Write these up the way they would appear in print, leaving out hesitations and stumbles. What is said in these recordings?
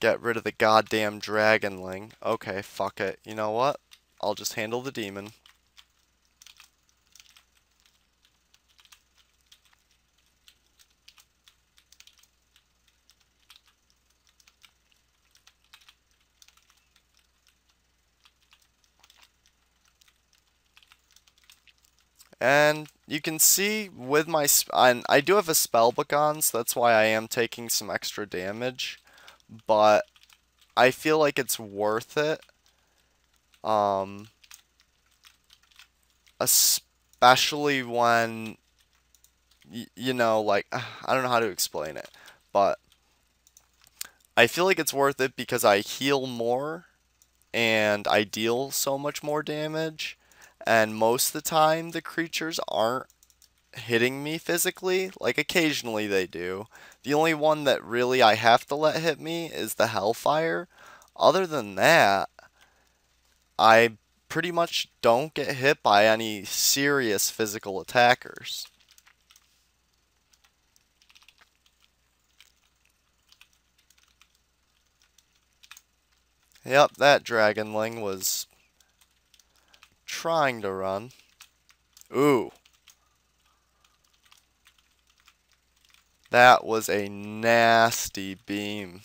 Get rid of the goddamn Dragonling. Okay, fuck it. You know what? I'll just handle the demon. And you can see with my... I do have a spell book on, so that's why I am taking some extra damage. But I feel like it's worth it. Especially when, you know, like, I don't know how to explain it. But I feel like it's worth it because I heal more and I deal so much more damage. And most of the time, the creatures aren't hitting me physically. Like, occasionally they do. The only one that really I have to let hit me is the Hellfire. Other than that, I pretty much don't get hit by any serious physical attackers. Yep, that Dragonling was... trying to run. Ooh. That was a nasty beam.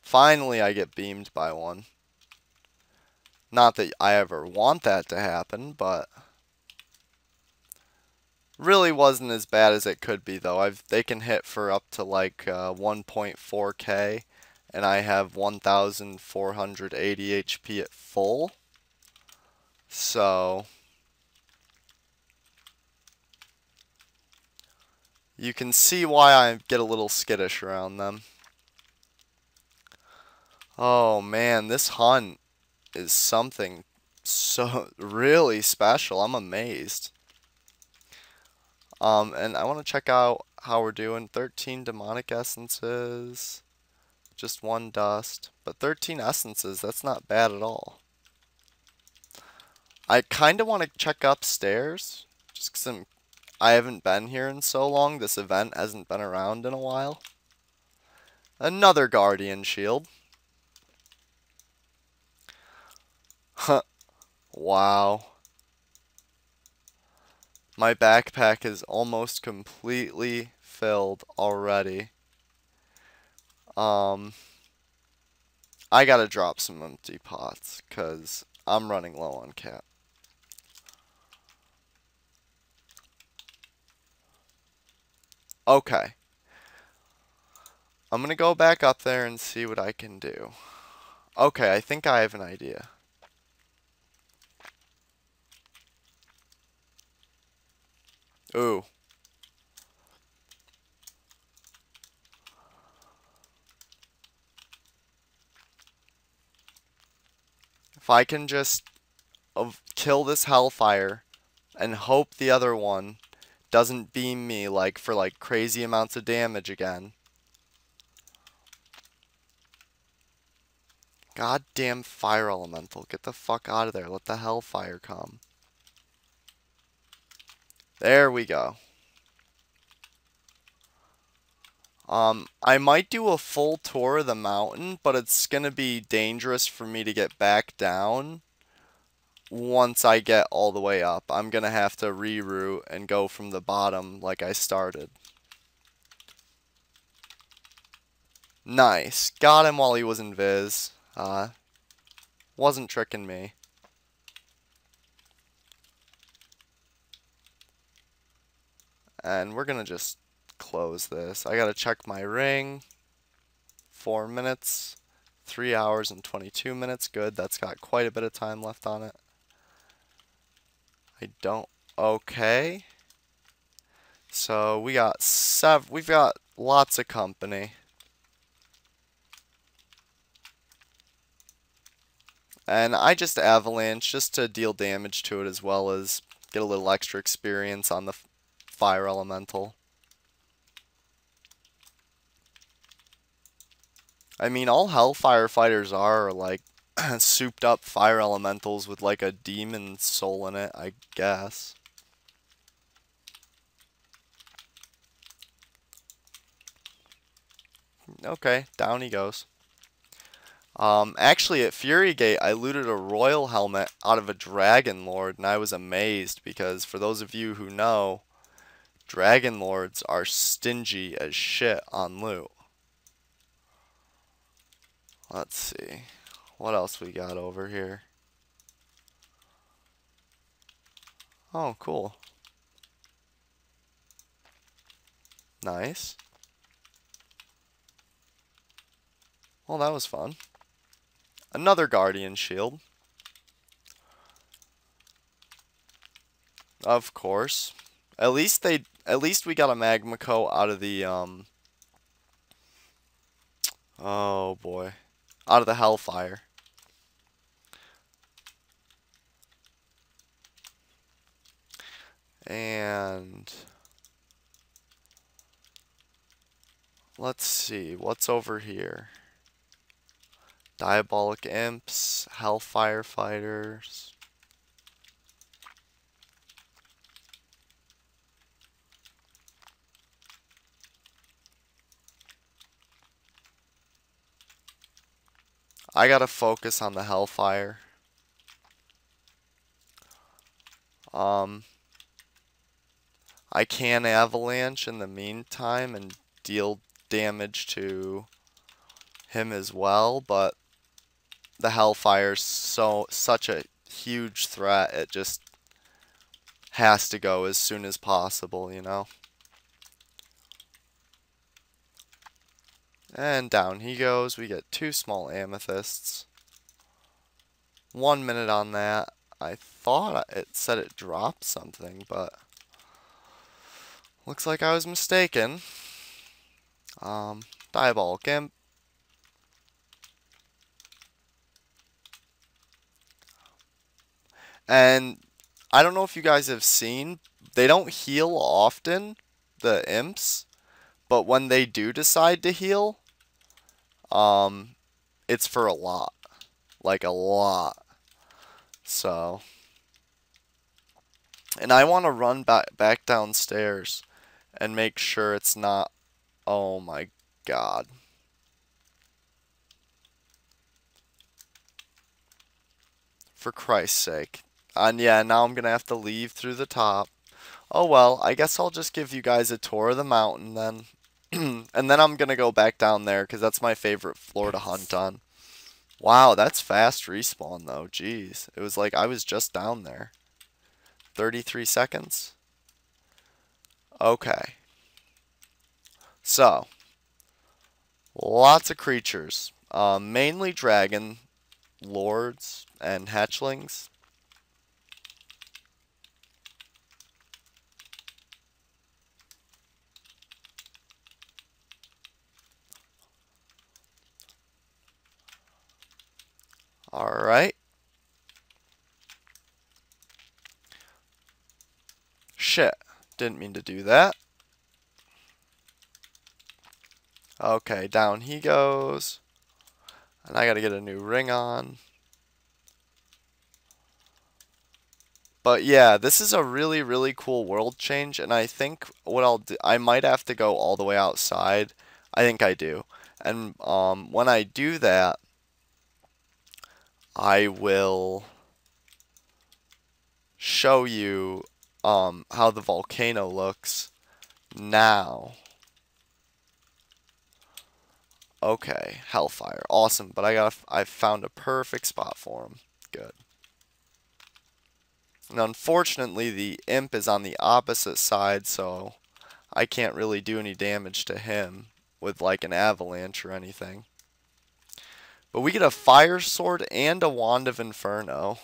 Finally I get beamed by one. Not that I ever want that to happen, but really wasn't as bad as it could be though. They can hit for up to like 1.4k and I have 1480 HP at full. So, you can see why I get a little skittish around them. Oh man, this hunt is something so really special. I'm amazed. And I want to check out how we're doing. 13 demonic essences, just 1 dust, but 13 essences, that's not bad at all. I kind of want to check upstairs, just because I haven't been here in so long. This event hasn't been around in a while. Another Guardian Shield. Huh. Wow. My backpack is almost completely filled already. I gotta drop some empty pots, because I'm running low on cap. Okay. I'm going to go back up there and see what I can do. Okay, I think I have an idea. Ooh. If I can just kill this Hellfire and hope the other one doesn't beam me like for like crazy amounts of damage again. Goddamn fire elemental. Get the fuck out of there. Let the Hellfire come. There we go. I might do a full tour of the mountain, but it's going to be dangerous for me to get back down once I get all the way up. I'm going to have to reroute and go from the bottom like I started. Nice. Got him while he was invis. Wasn't tricking me. And we're going to just... close this. I gotta check my ring. 4 minutes. 3 hours and 22 minutes. Good. That's got quite a bit of time left on it. I don't... Okay. So we got we've got lots of company. And I just avalanche just to deal damage to it as well as get a little extra experience on the fire elemental. I mean, all Hellfire Fighters are, like, souped up fire elementals with, like, a demon soul in it, I guess. Okay, down he goes. Actually, at Fury Gate, I looted a royal helmet out of a Dragon Lord, and I was amazed because, for those of you who know, Dragon Lords are stingy as shit on loot. Let's see. What else we got over here? Oh, cool. Nice. Well, that was fun. Another Guardian Shield. Of course. At least we got a Magmaco out of the oh boy. Out of the Hellfire. And let's see, what's over here? Diabolic Imps, Hellfire Fighters. I gotta focus on the Hellfire. I can Avalanche in the meantime and deal damage to him as well, but the Hellfire's such a huge threat, it just has to go as soon as possible, you know? And down he goes. We get 2 small amethysts. 1 minute on that. I thought it said it dropped something, but looks like I was mistaken. Diabolic Imp. And I don't know if you guys have seen, they don't heal often, the imps, but when they do decide to heal, it's for a lot. Like a lot. So, and I want to run back downstairs and make sure it's not, oh my god. For Christ's sake. And yeah, now I'm going to have to leave through the top. Oh well, I guess I'll just give you guys a tour of the mountain then. And then I'm going to go back down there because that's my favorite floor to hunt on. Wow, that's fast respawn though. Jeez. It was like I was just down there. 33 seconds? Okay. So, lots of creatures. Mainly Dragon Lords and hatchlings. Alright. Shit. Didn't mean to do that. Okay, down he goes. And I gotta get a new ring on. But yeah, this is a really, really cool world change. And I think what I'll do, I might have to go all the way outside. I think I do. And when I do that, I will show you how the volcano looks now. Okay, Hellfire, awesome. But I found a perfect spot for him. Good. And unfortunately, the imp is on the opposite side, so I can't really do any damage to him with like an avalanche or anything. But we get a fire sword and a wand of inferno.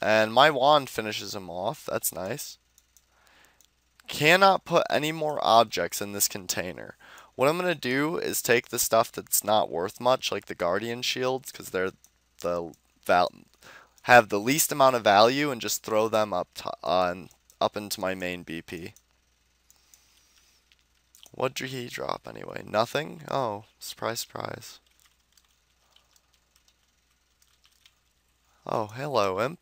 And my wand finishes him off. That's nice. Cannot put any more objects in this container. What I'm going to do is take the stuff that's not worth much, like the guardian shields, because they're the have the least amount of value, and just throw them up into my main BP. What did he drop anyway? Nothing? Oh, surprise, surprise. Oh, hello, imp.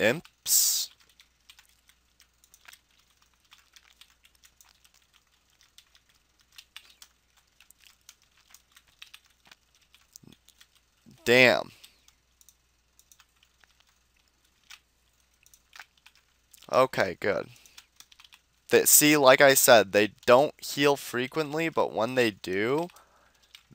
Imps. Damn. Okay, good. See, like I said, they don't heal frequently, but when they do,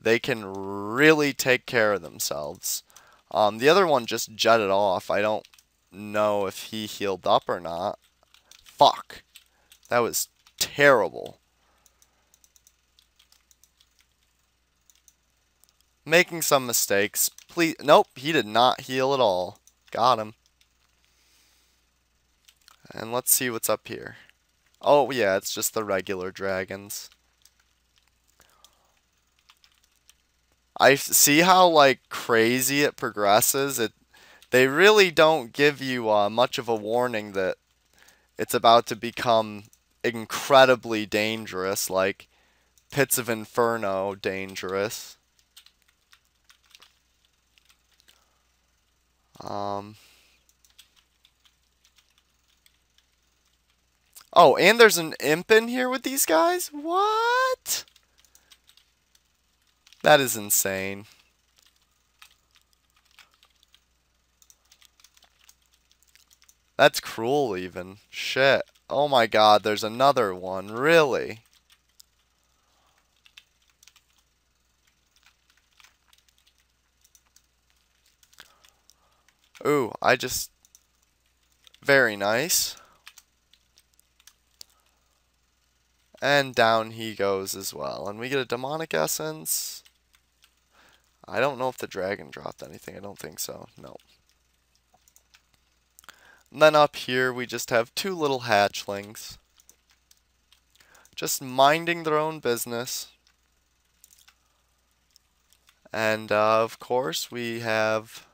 they can really take care of themselves. The other one just jetted off. I don't know if he healed up or not. Fuck. That was terrible. Making some mistakes. Please. Nope, he did not heal at all. Got him. And let's see what's up here. Oh, yeah, it's just the regular dragons. I see how, like, crazy it progresses. They really don't give you much of a warning that it's about to become incredibly dangerous, like Pits of Inferno dangerous. Oh, and there's an imp in here with these guys? What? That is insane. That's cruel even. Shit. Oh my god, there's another one. Really? Ooh, I just... Very nice. And down he goes as well. And we get a demonic essence. I don't know if the dragon dropped anything. I don't think so. No. And then up here we just have two little hatchlings. Just minding their own business. And of course we have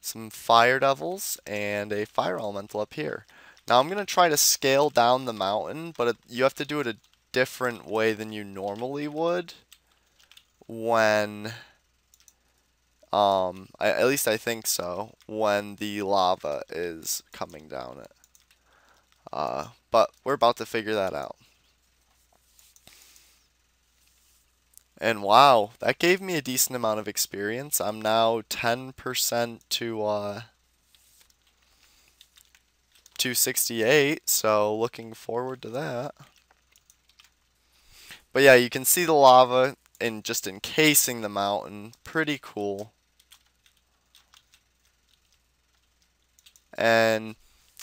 some fire devils and a fire elemental up here. Now I'm going to try to scale down the mountain, but you have to do it a different way than you normally would when at least I think so, when the lava is coming down it, but we're about to figure that out. And wow, that gave me a decent amount of experience. I'm now 10% to 268, so looking forward to that. But yeah, you can see the lava in just encasing the mountain. Pretty cool. And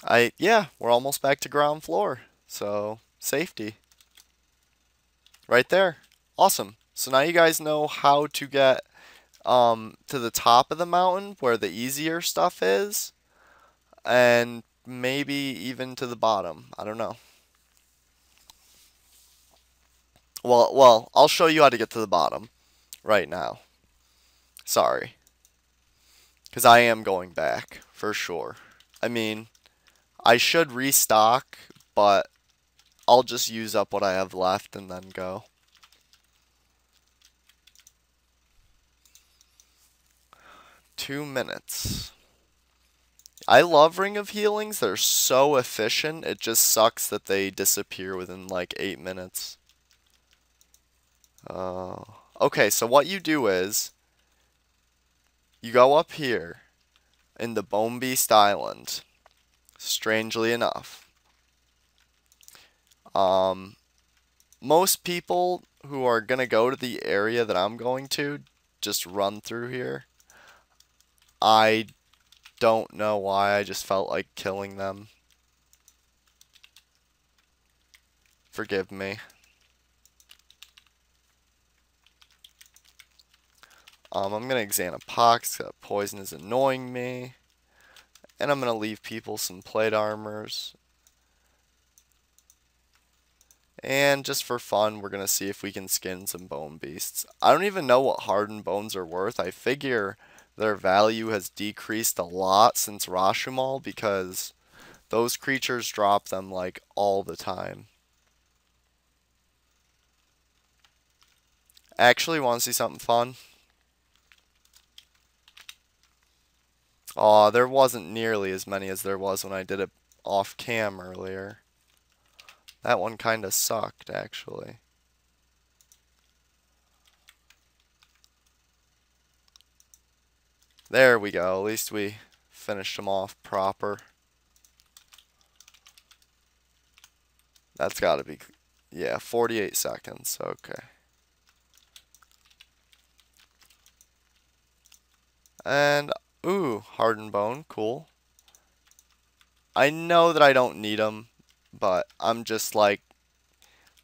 we're almost back to ground floor. So, safety. Right there. Awesome. So now you guys know how to get to the top of the mountain where the easier stuff is, and maybe even to the bottom. I don't know. Well, I'll show you how to get to the bottom right now. Sorry. Because I am going back, for sure. I mean, I should restock, but I'll just use up what I have left and then go. Two minutes. I love Ring of Healings. They're so efficient. It just sucks that they disappear within like 8 minutes. Okay, so what you do is you go up here in the Bone Beast Island, strangely enough. Most people who are going to go to the area that I'm going to just run through here. I don't know why, I just felt like killing them. Forgive me. I'm going to Xanapox, that poison is annoying me. And I'm going to leave people some plate armors. And just for fun, we're going to see if we can skin some bone beasts. I don't even know what hardened bones are worth. I figure their value has decreased a lot since Rashumal because those creatures drop them like all the time. Actually, want to see something fun? Aw, there wasn't nearly as many as there was when I did it off cam earlier. That one kind of sucked, actually. There we go. At least we finished him off proper. That's got to be, yeah, 48 seconds. Okay. And, ooh, hardened bone. Cool. I know that I don't need them, but I'm just like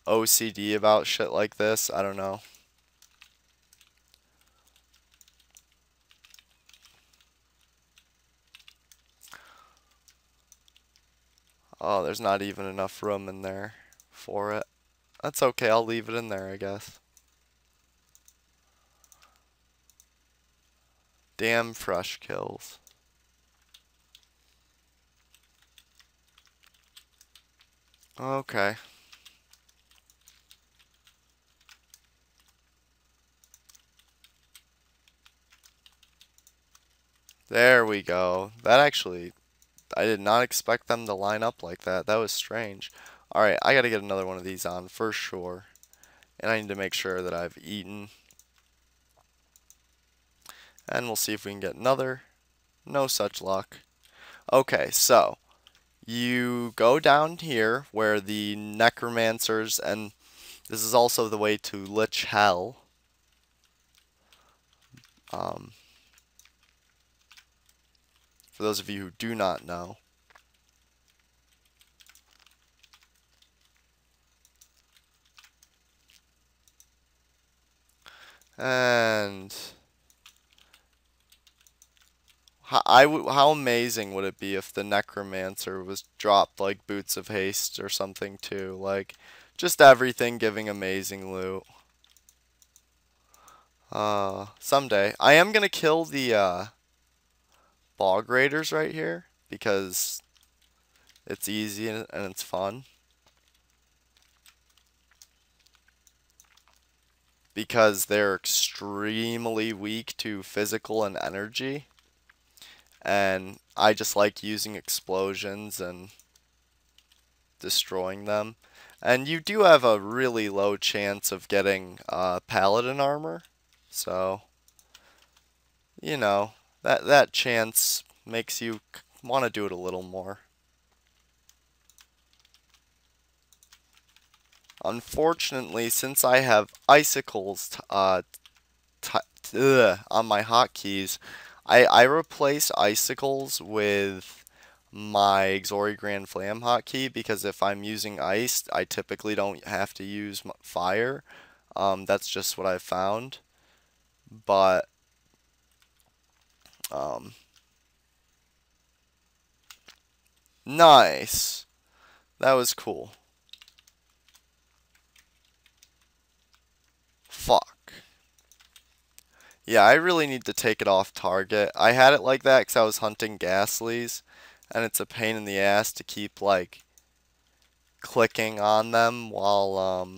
OCD about shit like this. I don't know. Oh, there's not even enough room in there for it. That's okay, I'll leave it in there, I guess. Damn fresh kills. Okay. There we go. That actually... I did not expect them to line up like that. That was strange. Alright, I gotta get another one of these on for sure. And I need to make sure that I've eaten. And we'll see if we can get another. No such luck. Okay, so you go down here where the necromancers, and this is also the way to Lich Hell. For those of you who do not know. And how amazing would it be if the necromancer was dropped like boots of haste or something too, like just everything giving amazing loot. Someday I am gonna kill the Bog Raiders right here because it's easy and it's fun. Because they're extremely weak to physical and energy, and I just like using explosions and destroying them. And you do have a really low chance of getting paladin armor, so you know. That chance makes you want to do it a little more. Unfortunately, since I have icicles on my hotkeys, I replace icicles with my Exori Grand Flame hotkey because if I'm using ice, I typically don't have to use fire. That's just what I've found. But... nice. That was cool. Fuck. Yeah, I really need to take it off target. I had it like that because I was hunting ghastlies, and it's a pain in the ass to keep, like, clicking on them while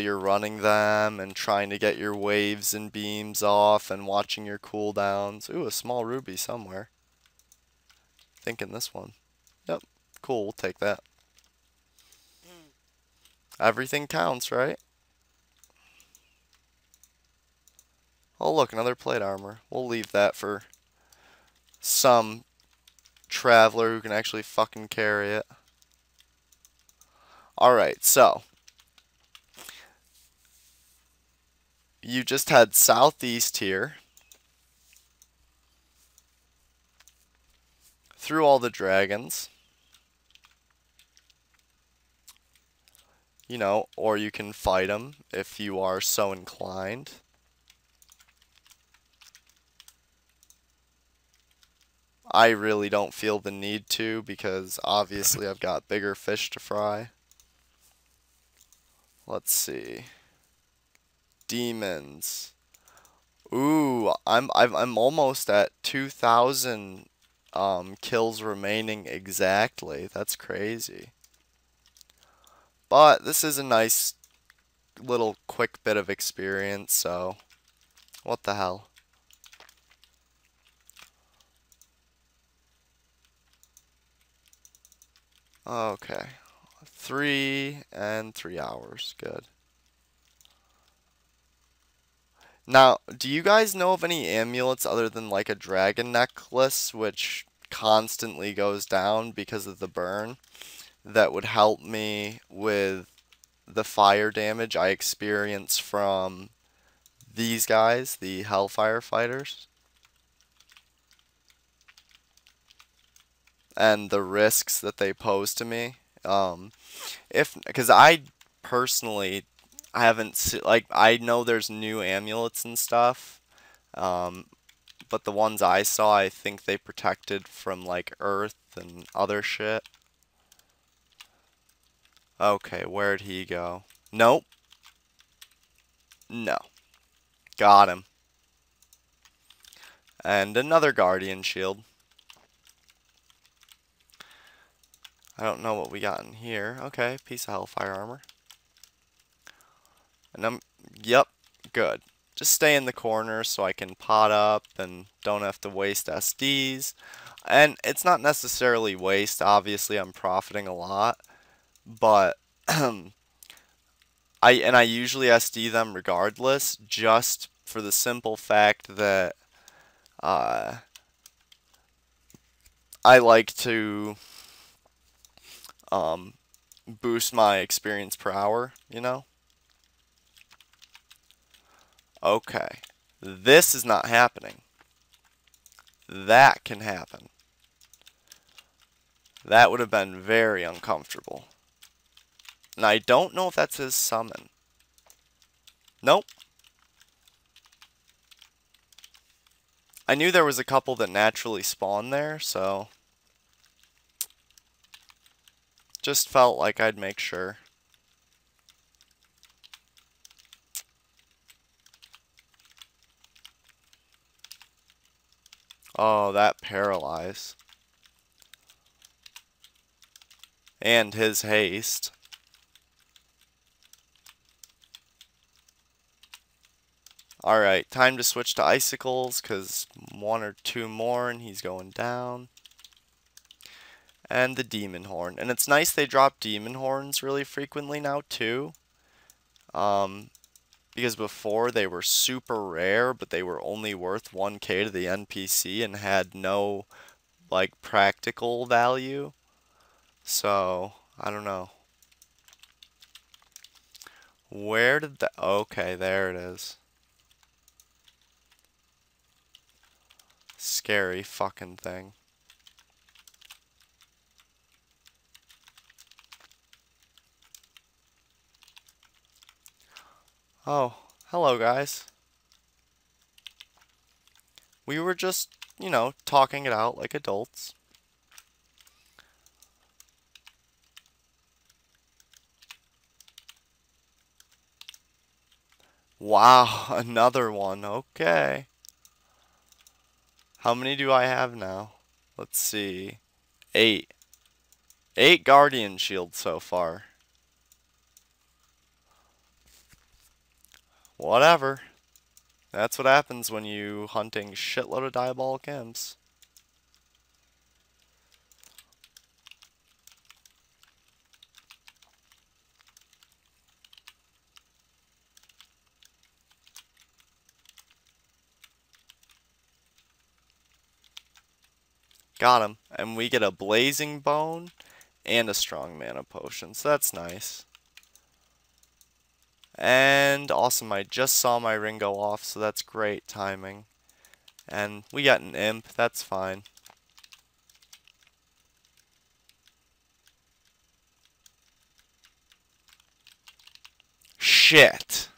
you're running them and trying to get your waves and beams off and watching your cooldowns. Ooh, a small ruby somewhere. Thinking this one. Yep, cool, we'll take that. Everything counts, right? Oh look, another plate armor. We'll leave that for some traveler who can actually fucking carry it. Alright, so... you just head southeast here through all the dragons, you know, or you can fight them if you are so inclined. I really don't feel the need to because obviously I've got bigger fish to fry. Let's see. Demons. Ooh, I'm almost at 2,000 kills remaining exactly. That's crazy. But this is a nice little quick bit of experience, so what the hell? Okay. 3 and 3 hours. Good. Now, do you guys know of any amulets other than like a dragon necklace, which constantly goes down because of the burn, that would help me with the fire damage I experience from these guys, the Hellfire Fighters? And the risks that they pose to me. Because I personally haven't seen, like, I know there's new amulets and stuff, but the ones I saw, I think they protected from, like, earth and other shit. Okay, where'd he go? Nope. No. Got him. And another Guardian Shield. I don't know what we got in here. Okay, piece of Hellfire armor. And I'm, yep, good. Just stay in the corner so I can pot up and don't have to waste SDs. And it's not necessarily waste, obviously I'm profiting a lot, but I usually SD them regardless, just for the simple fact that I like to boost my experience per hour, you know? Okay, this is not happening. That can happen. That would have been very uncomfortable. And I don't know if that's his summon. Nope. I knew there was a couple that naturally spawned there, so just felt like I'd make sure. Oh, that paralyze. And his haste. Alright, time to switch to icicles, because one or two more and he's going down. And the demon horn. And it's nice they drop demon horns really frequently now too. Because before they were super rare, but they were only worth 1k to the NPC and had no, like, practical value. So, I don't know. Where did the... Okay, there it is. Scary fucking thing. Oh, hello guys. We were just, you know, talking it out like adults. Wow, another one. Okay. How many do I have now? Let's see. 8. 8 Guardian Shields so far. Whatever. That's what happens when you hunting shitload of Diabolic Imps. Got him. And we get a blazing bone and a strong mana potion, so that's nice. And awesome, I just saw my ring go off, so that's great timing. And we got an imp, that's fine. Shit!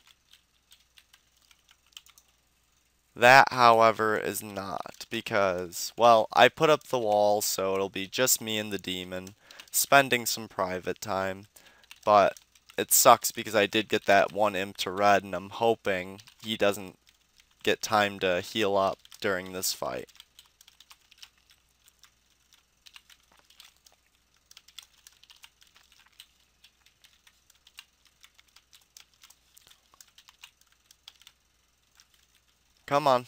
That, however, is not, because, well, I put up the wall, so it'll be just me and the demon, spending some private time, but it sucks because I did get that one imp to red, and I'm hoping he doesn't get time to heal up during this fight. Come on.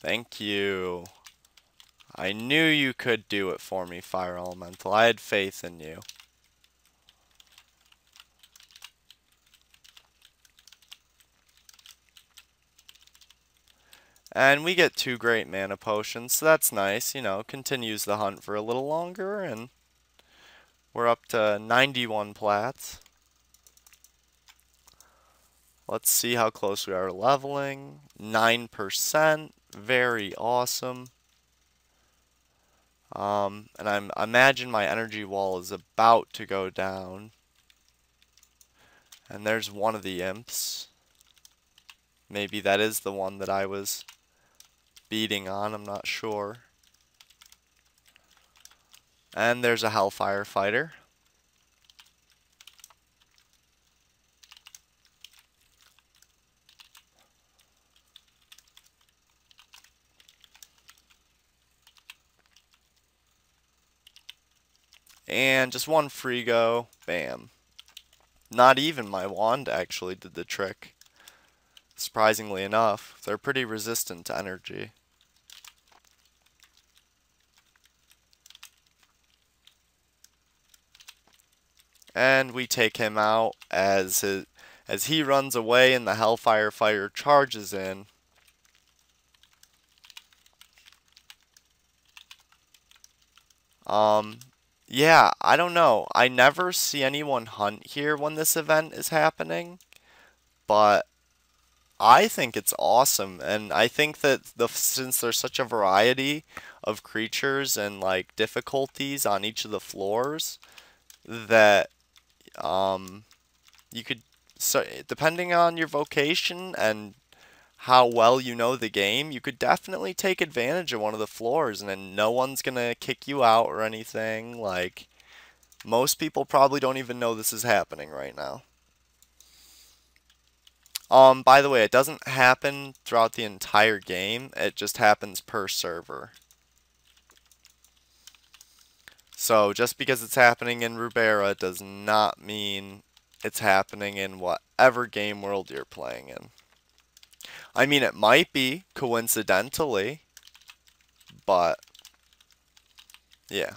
Thank you. I knew you could do it for me, Fire Elemental. I had faith in you. And we get 2 great mana potions, so that's nice. You know, continues the hunt for a little longer, and we're up to 91 plats. Let's see how close we are leveling. 9%, very awesome. And I imagine my energy wall is about to go down. And there's one of the imps. Maybe that is the one that I was beating on, I'm not sure. And there's a Hellfire Fighter. And just one free go, bam. Not even my wand actually did the trick. Surprisingly enough, they're pretty resistant to energy. And we take him out as he runs away and the Hellfire Fighter charges in. Yeah, I don't know. I never see anyone hunt here when this event is happening, but I think it's awesome, and I think that since there's such a variety of creatures and like difficulties on each of the floors, that you could, so depending on your vocation and how well you know the game, you could definitely take advantage of one of the floors, and then no one's gonna kick you out or anything. Like, most people probably don't even know this is happening right now. By the way, it doesn't happen throughout the entire game, it just happens per server. So just because it's happening in Rubera does not mean it's happening in whatever game world you're playing in. I mean, it might be coincidentally, but yeah.